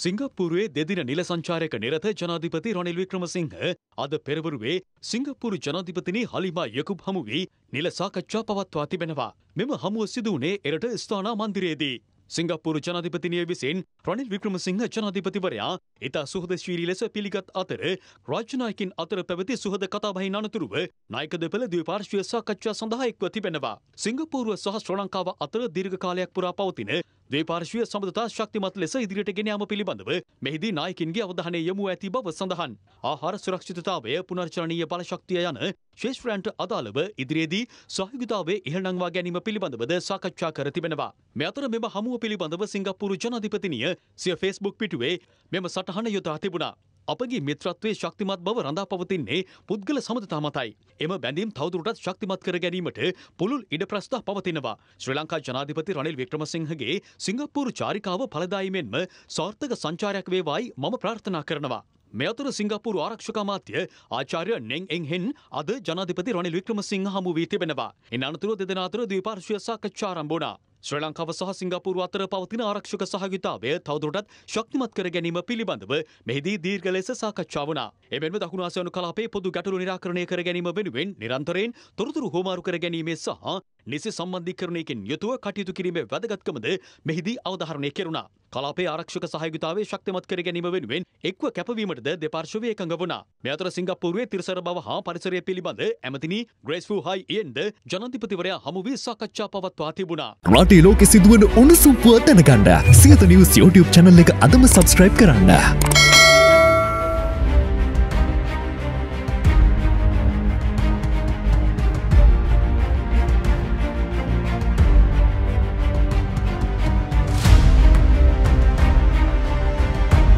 ಸಿಂಗಪುರುವೆ ದೇದಿನ ನಿಲ ಸಂಚಾರಕ ನಿರತ ಜನಾಧಿಪತಿ ರಣಿಲ್ ವಿಕ್ರಮಸಿಂಘ ಅದ ಪೆರವರುವೆ ಸಿಂಗಪುರು ಜನಾಧಿಪತಿನಿ ಹಲಿಮಾ ಯಕೂಬ್ ಹಮುವಿ ನಿಲ ಸಾಕಚ್ಚಾ ಪವತ್ವಾ ತಿಬೆನವಾ ಮೆಮ ಹಮುವ ಸಿದುವುನೆ ಎರಡ ಸ್ಥಾನ ಮಂದಿರೇದಿ ಸಿಂಗಪುರು ಜನಾಧಿಪತಿನಿಯ ವಿಸೆನ್ ರಣಿಲ್ ವಿಕ್ರಮಸಿಂಘ ಜನಾಧಿಪತಿವರ್ಯ ಇತ ಸುಹದಶೀಲಿ ಲೆಸ ಪಿಲಿಗತ್ ಅತರ ರಾಜನಾಯಕಿನ್ ಅತರ ಪೆವತಿ ಸುಹದ ಕಥಾಬಹಿ ನಾನತುರುವೆ ನಾಯಕದ ಪೆಲ ದ್ವಿಪಾರ್ಶ್ವೀಯ ಸಾಕಚ್ಚಾ ಸಂದಹ ಎಕ್ವ ತಿಬೆನವಾ ಸಿಂಗಪುರು ಸಹ ಶ್ರೀಲಂಕಾವ ಅತರ ದೀರ್ಘಕಾಲಯಕ್ ಪುರಾ ಪವತಿನ ದ್ವಿಪಾರ್ಶ್ವೀಯ ಸಮದತಾ ಶಕ್ತಿಮತ್ ಲೆಸ ಇದಿರಿಟ ಗೆನ್ಯಾಮ ಪಿಲಿಬಂದವ ಮೆಹಿದಿ ನಾಯಕಿನ್ಗೆ ಅವಧಾನೆ ಯಮುವ ඇති බව සඳහන්. ආහාර සුරක්ෂිතතාවය පුනර්චලනීය බලශක්තිය යන ශේෂ්ත්‍රයන්ට අදාළව ඉදිරියේදී සහයෝගීතාවයේ ඉහළ නංවා ගැනීම පිළිබඳවද සාකච්ඡා කර තිබෙනවා. මේ අතර මෙම හමුව පිළිබඳව සිංගප්පූරු ජනාධිපතිනිය සිය Facebook පිටුවේ මෙම සටහන යොදා තිබුණා. අපගේ මිත්‍රත්වයේ ශක්තිමත් බව රඳා පවතින්නේ පුද්ගල සමදතා මතයි. එම බැඳීම් තවදුරටත් ශක්තිමත් කර ගැනීමට පුළුල් ඉඩ ප්‍රස්ථා පවතිනවා. ශ්‍රී ලංකා ජනාධිපති රනිල් වික්‍රමසිංහගේ සිංගප්පූරු චාරිකාව ඵලදායි මෙන්ම සාර්ථක සංචාරයක් වේවායි මම ප්‍රාර්ථනා කරනවා. මේ අතර සිංගප්පූරු ආරක්ෂක අමාත්‍ය ආචාර්ය නෙන් එන් හෙන් අද ජනාධිපති රනිල් වික්‍රමසිංහ හමු වී තිබෙනවා. ඉන් අනතුරුව දෙදෙනා අතර ද්විපාර්ශ්වීය සාකච්ඡා ආරම්භ වුණා. ශ්‍රී ලංකාව සහ සිංගප්පූරුව අතර පවතින ආරක්ෂක සහයෝගීතාවය තවදුරටත් ශක්තිමත් කර ගැනීම පිළිබඳව මෙහිදී දීර්ඝ ලෙස සාකච්ඡා වුණා. එමෙන්ම දකුණු ආසියානු කලාපයේ පොදු ගැටලු निराකරණය කර ගැනීම වෙනුවෙන් නිරන්තරයෙන් තොරතුරු හොමාරු කර ගැනීමේ සහ නිසි සම්බන්ධීකරණයකින් යුතුව කටයුතු කිරීමේ වැදගත්කමද මෙහිදී අවධාරණය කෙරුණා. කලාපයේ ආරක්ෂක සහයෝගීතාවය ශක්තිමත් කර ගැනීම වෙනුවෙන් එක්ව කැපවීමටද දෙපාර්ශ්වය එකඟ වුණා. මේ අතර සිංගප්පූරුවේ තිරසර බව හා පරිසරය පිළිබඳ ඇමතිනි ග්‍රේස්ෆු හයි ඉයෙන්ද ජනාධිපතිවරයා හමු වී සාකච්ඡා පවත්වා තිබුණා. ලෝකෙ සිදුවන උණුසුම් පුවත් දැනගන්න සියත නිවුස් YouTube channel එක අදම subscribe කරන්න.